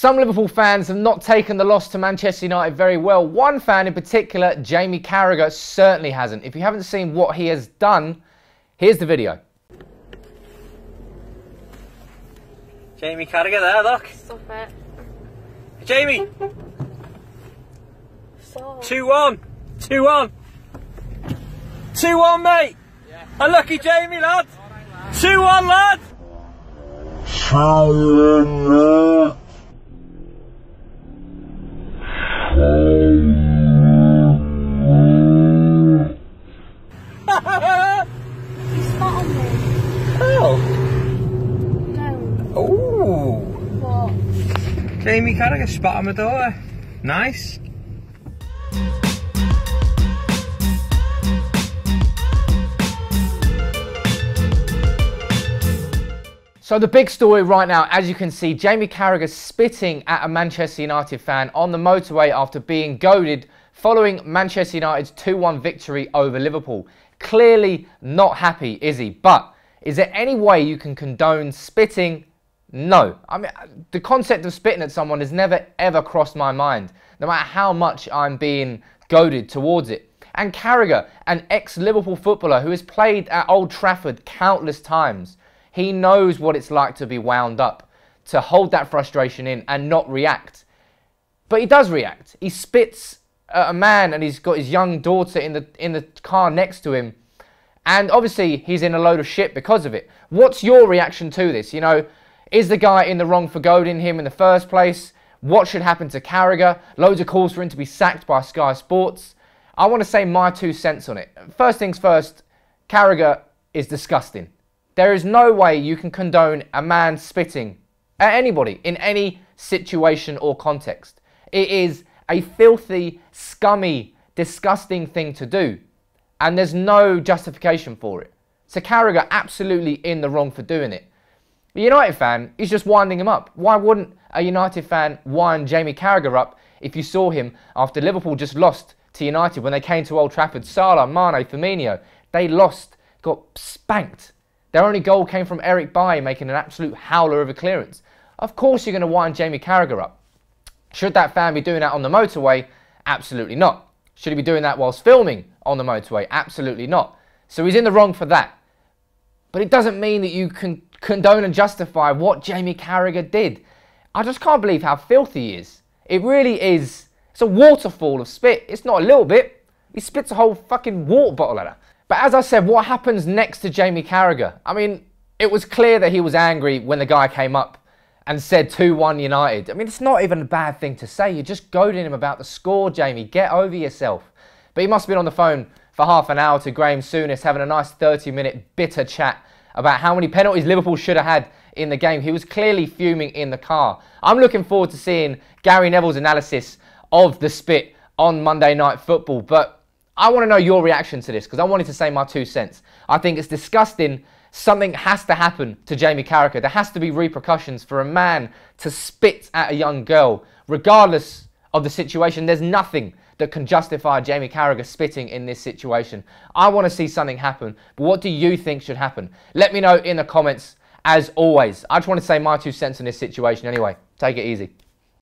Some Liverpool fans have not taken the loss to Manchester United very well. One fan in particular, Jamie Carragher, certainly hasn't. If you haven't seen what he has done, here's the video. Jamie Carragher there, look. Stop it. Jamie! 2-1. 2-1. 2-1, mate. Yeah. Unlucky Jamie, lad. 2-1, lad. You spat on me. Oh. No. Oh. What? Jamie Carragher spat on my door. Nice. So the big story right now, as you can see, Jamie Carragher spitting at a Manchester United fan on the motorway after being goaded following Manchester United's 2-1 victory over Liverpool. Clearly not happy, is he? But is there any way you can condone spitting? No. I mean, the concept of spitting at someone has never ever crossed my mind, no matter how much I'm being goaded towards it. And Carragher, an ex-Liverpool footballer who has played at Old Trafford countless times, he knows what it's like to be wound up, to hold that frustration in and not react. But he does react. He spits at a man and he's got his young daughter in the car next to him. And obviously he's in a load of shit because of it. What's your reaction to this? You know, is the guy in the wrong for goading him in the first place? What should happen to Carragher? Loads of calls for him to be sacked by Sky Sports. I want to say my 2 cents on it. First things first, Carragher is disgusting. There is no way you can condone a man spitting at anybody in any situation or context. It is a filthy, scummy, disgusting thing to do, and there's no justification for it. So Carragher absolutely in the wrong for doing it. The United fan is just winding him up. Why wouldn't a United fan wind Jamie Carragher up if you saw him after Liverpool just lost to United when they came to Old Trafford? Salah, Mane, Firmino, they lost, got spanked. Their only goal came from Eric Bailly making an absolute howler of a clearance. Of course you're going to wind Jamie Carragher up. Should that fan be doing that on the motorway? Absolutely not. Should he be doing that whilst filming on the motorway? Absolutely not. So he's in the wrong for that. But it doesn't mean that you can condone and justify what Jamie Carragher did. I just can't believe how filthy he is. It really is. It's a waterfall of spit. It's not a little bit. He spits a whole fucking water bottle at her. But as I said, what happens next to Jamie Carragher? I mean, it was clear that he was angry when the guy came up and said 2-1 United. I mean, it's not even a bad thing to say. You're just goading him about the score, Jamie. Get over yourself. But he must have been on the phone for half an hour to Graeme Souness, having a nice 30-minute bitter chat about how many penalties Liverpool should have had in the game. He was clearly fuming in the car. I'm looking forward to seeing Gary Neville's analysis of the spit on Monday Night Football. But I want to know your reaction to this, because I wanted to say my 2 cents. I think it's disgusting. Something has to happen to Jamie Carragher. There has to be repercussions for a man to spit at a young girl. Regardless of the situation, there's nothing that can justify Jamie Carragher spitting in this situation. I want to see something happen, but what do you think should happen? Let me know in the comments, as always. I just want to say my 2 cents in this situation anyway. Take it easy.